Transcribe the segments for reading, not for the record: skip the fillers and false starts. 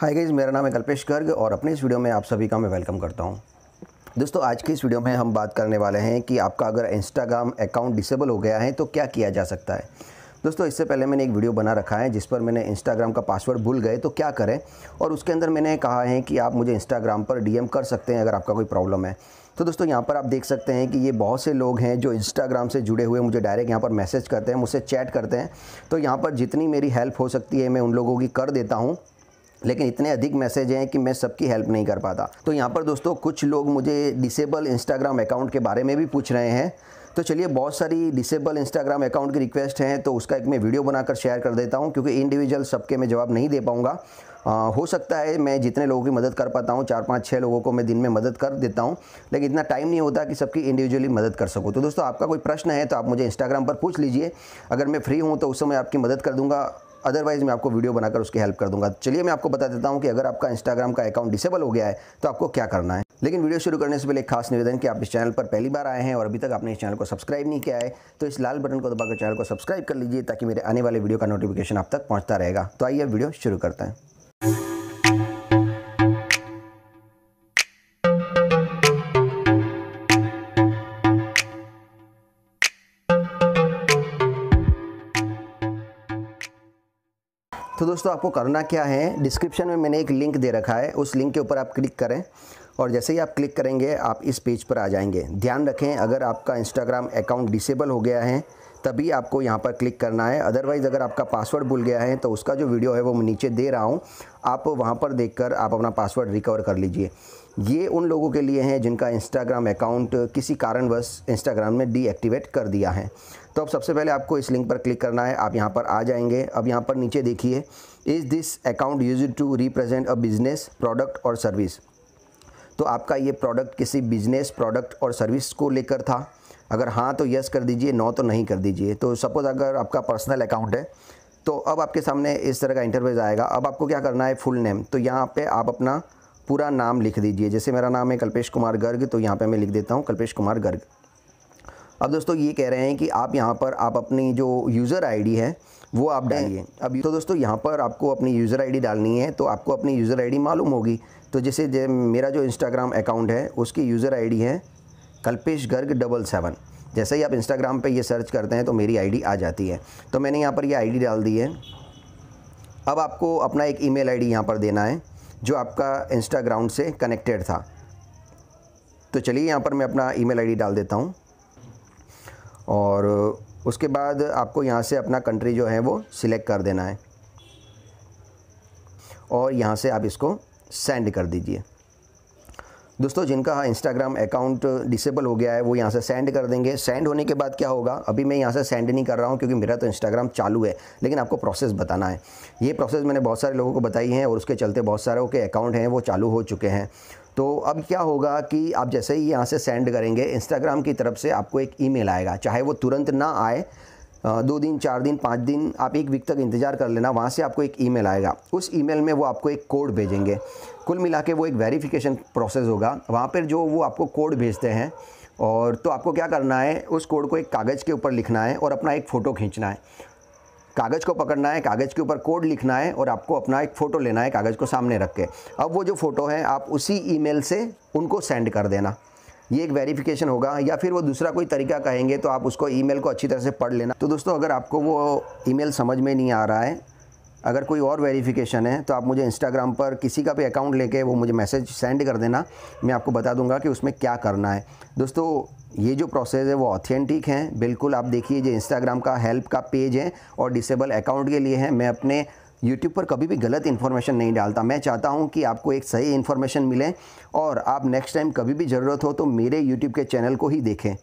Hi guys, मेरा नाम है कल्पेश गर्ग और अपने इस वीडियो में आप सभी का मैं वेलकम करता हूं। दोस्तों, आज की इस वीडियो में हम बात करने वाले हैं कि आपका अगर इंस्टाग्राम अकाउंट डिसेबल हो गया है तो क्या किया जा सकता है। दोस्तों, इससे पहले मैंने एक वीडियो बना रखा है जिस पर मैंने इंस्टाग्राम का पासवर्ड भूल गए तो क्या करें, और उसके अंदर मैंने कहा है कि आप मुझे इंस्टाग्राम पर DM कर सकते हैं अगर आपका कोई प्रॉब्लम है। तो दोस्तों, यहाँ पर आप देख सकते हैं कि ये बहुत से लोग हैं जो इंस्टाग्राम से जुड़े हुए मुझे डायरेक्ट यहाँ पर मैसेज करते हैं, मुझसे चैट करते हैं। तो यहाँ पर जितनी मेरी हेल्प हो सकती है मैं उन लोगों की कर देता हूँ, लेकिन इतने अधिक मैसेज हैं कि मैं सबकी हेल्प नहीं कर पाता। तो यहाँ पर दोस्तों कुछ लोग मुझे डिसेबल इंस्टाग्राम अकाउंट के बारे में भी पूछ रहे हैं। तो चलिए, बहुत सारी डिसेबल इंस्टाग्राम अकाउंट की रिक्वेस्ट हैं तो उसका एक मैं वीडियो बनाकर शेयर कर देता हूँ, क्योंकि इंडिविजुअल सबके मैं जवाब नहीं दे पाऊँगा। हो सकता है मैं जितने लोगों की मदद कर पाता हूँ 4-5-6 लोगों को मैं दिन में मदद कर देता हूँ, लेकिन इतना टाइम नहीं होता कि सबकी इंडिविजुअली मदद कर सकूँ। तो दोस्तों, आपका कोई प्रश्न है तो आप मुझे इंस्टाग्राम पर पूछ लीजिए, अगर मैं फ्री हूँ तो उस समय आपकी मदद कर दूँगा, अदरवाइज़ मैं आपको वीडियो बनाकर उसकी हेल्प कर दूंगा। चलिए, मैं आपको बता देता हूं कि अगर आपका इंस्टाग्राम का अकाउंट डिसेबल हो गया है तो आपको क्या करना है। लेकिन वीडियो शुरू करने से पहले एक खास निवेदन कि आप इस चैनल पर पहली बार आए हैं और अभी तक आपने इस चैनल को सब्सक्राइब नहीं किया है तो इस लाल बटन को दबाकर चैनल को सब्सक्राइब कर लीजिए, ताकि मेरे आने वाले वीडियो का नोटिफिकेशन आप तक पहुँचता रहेगा। तो आइए वीडियो शुरू करते हैं। तो दोस्तों, आपको करना क्या है, डिस्क्रिप्शन में मैंने एक लिंक दे रखा है, उस लिंक के ऊपर आप क्लिक करें और जैसे ही आप क्लिक करेंगे आप इस पेज पर आ जाएंगे। ध्यान रखें, अगर आपका इंस्टाग्राम अकाउंट डिसेबल हो गया है तभी आपको यहाँ पर क्लिक करना है, अदरवाइज़ अगर आपका पासवर्ड भूल गया है तो उसका जो वीडियो है वो मैं नीचे दे रहा हूँ, आप वहाँ पर देखकर आप अपना पासवर्ड रिकवर कर लीजिए। ये उन लोगों के लिए हैं जिनका इंस्टाग्राम अकाउंट किसी कारणवश इंस्टाग्राम ने डीएक्टिवेट कर दिया है। तो अब सबसे पहले आपको इस लिंक पर क्लिक करना है, आप यहाँ पर आ जाएंगे। अब यहाँ पर नीचे देखिए, is this account used to represent a business, product और सर्विस। तो आपका ये प्रोडक्ट किसी बिजनेस, प्रोडक्ट और सर्विस को लेकर था, अगर हाँ तो यस कर दीजिए, नो तो नहीं कर दीजिए। तो सपोज़ अगर आपका पर्सनल अकाउंट है तो अब आपके सामने इस तरह का इंटरव्यूज आएगा। अब आपको क्या करना है, फुल नेम, तो यहाँ पे आप अपना पूरा नाम लिख दीजिए। जैसे मेरा नाम है कल्पेश कुमार गर्ग, तो यहाँ पे मैं लिख देता हूँ कल्पेश कुमार गर्ग। अब दोस्तों, ये कह रहे हैं कि आप यहाँ पर आप अपनी जो यूज़र ID है वो आप डालिए। अब तो दोस्तों, यहाँ पर आपको अपनी यूज़र ID डालनी है, तो आपको अपनी यूज़र ID मालूम होगी। तो जैसे मेरा जो इंस्टाग्राम अकाउंट है उसकी यूज़र ID है कल्पेश गर्ग डबल 7। जैसे ही आप इंस्टाग्राम पे ये सर्च करते हैं तो मेरी ID आ जाती है। तो मैंने यहाँ पर ये ID डाल दी है। अब आपको अपना एक ईमेल ID यहाँ पर देना है जो आपका इंस्टाग्राम से कनेक्टेड था। तो चलिए, यहाँ पर मैं अपना ईमेल ID डाल देता हूँ और उसके बाद आपको यहाँ से अपना कंट्री जो है वो सिलेक्ट कर देना है और यहाँ से आप इसको सेंड कर दीजिए। दोस्तों, जिनका इंस्टाग्राम अकाउंट डिसेबल हो गया है वो यहाँ से सेंड कर देंगे। सेंड होने के बाद क्या होगा, अभी मैं यहाँ से सेंड नहीं कर रहा हूँ क्योंकि मेरा तो इंस्टाग्राम चालू है, लेकिन आपको प्रोसेस बताना है। ये प्रोसेस मैंने बहुत सारे लोगों को बताई है और उसके चलते बहुत सारे के अकाउंट हैं वो चालू हो चुके हैं। तो अब क्या होगा कि आप जैसे ही यहाँ से सेंड करेंगे, इंस्टाग्राम की तरफ से आपको एक ईमेल आएगा, चाहे वो तुरंत ना आए, 2 दिन 4 दिन 5 दिन, आप 1 वीक तक इंतज़ार कर लेना। वहाँ से आपको एक ईमेल आएगा, उस ईमेल में वो आपको एक कोड भेजेंगे। कुल मिला के वो एक वेरिफिकेशन प्रोसेस होगा, वहाँ पर जो वो आपको कोड भेजते हैं। और तो आपको क्या करना है, उस कोड को एक कागज़ के ऊपर लिखना है और अपना एक फ़ोटो खींचना है, कागज़ को पकड़ना है, कागज़ के ऊपर कोड लिखना है और आपको अपना एक फ़ोटो लेना है कागज़ को सामने रख के। अब वो जो फ़ोटो है आप उसी ईमेल से उनको सेंड कर देना, ये एक वेरिफिकेशन होगा। या फिर वो दूसरा कोई तरीका कहेंगे तो आप उसको ईमेल को अच्छी तरह से पढ़ लेना। तो दोस्तों, अगर आपको वो ईमेल समझ में नहीं आ रहा है, अगर कोई और वेरिफिकेशन है तो आप मुझे इंस्टाग्राम पर किसी का भी अकाउंट लेके वो मुझे मैसेज सेंड कर देना, मैं आपको बता दूंगा कि उसमें क्या करना है। दोस्तों, ये जो प्रोसेस है वो ऑथेंटिक है, बिल्कुल। आप देखिए, ये इंस्टाग्राम का हेल्प का पेज है और डिसेबल अकाउंट के लिए है। मैं अपने यूट्यूब पर कभी भी गलत इन्फॉर्मेशन नहीं डालता, मैं चाहता हूं कि आपको एक सही इन्फॉर्मेशन मिले और आप नेक्स्ट टाइम कभी भी ज़रूरत हो तो मेरे यूट्यूब के चैनल को ही देखें।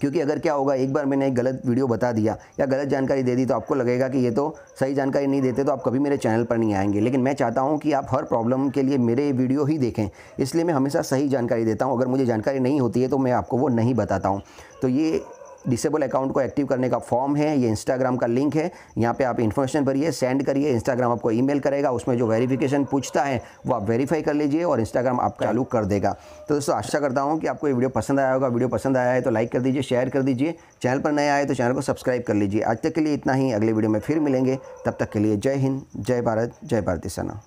क्योंकि अगर क्या होगा, एक बार मैंने एक गलत वीडियो बता दिया या गलत जानकारी दे दी तो आपको लगेगा कि ये तो सही जानकारी नहीं देते, तो आप कभी मेरे चैनल पर नहीं आएंगे। लेकिन मैं चाहता हूं कि आप हर प्रॉब्लम के लिए मेरे वीडियो ही देखें, इसलिए मैं हमेशा सही जानकारी देता हूं। अगर मुझे जानकारी नहीं होती है तो मैं आपको वो नहीं बताता हूं। तो ये डिसेबल अकाउंट को एक्टिव करने का फॉर्म है, ये इंस्टाग्राम का लिंक है, यहाँ पे आप इन्फॉर्मेशन भरिए, सेंड करिए, इंस्टाग्राम आपको ईमेल करेगा, उसमें जो वेरिफिकेशन पूछता है वो आप वेरीफाई कर लीजिए और इंस्टाग्राम आपका चालू कर देगा। तो दोस्तों, आशा करता हूँ कि आपको ये वीडियो पसंद आया होगा। वीडियो पसंद आया है तो लाइक कर दीजिए, शेयर कर दीजिए, चैनल पर नए आए तो चैनल को सब्सक्राइब कर लीजिए। आज तक के लिए इतना ही, अगले वीडियो में फिर मिलेंगे, तब तक के लिए जय हिंद, जय भारत, जय भारती सेना।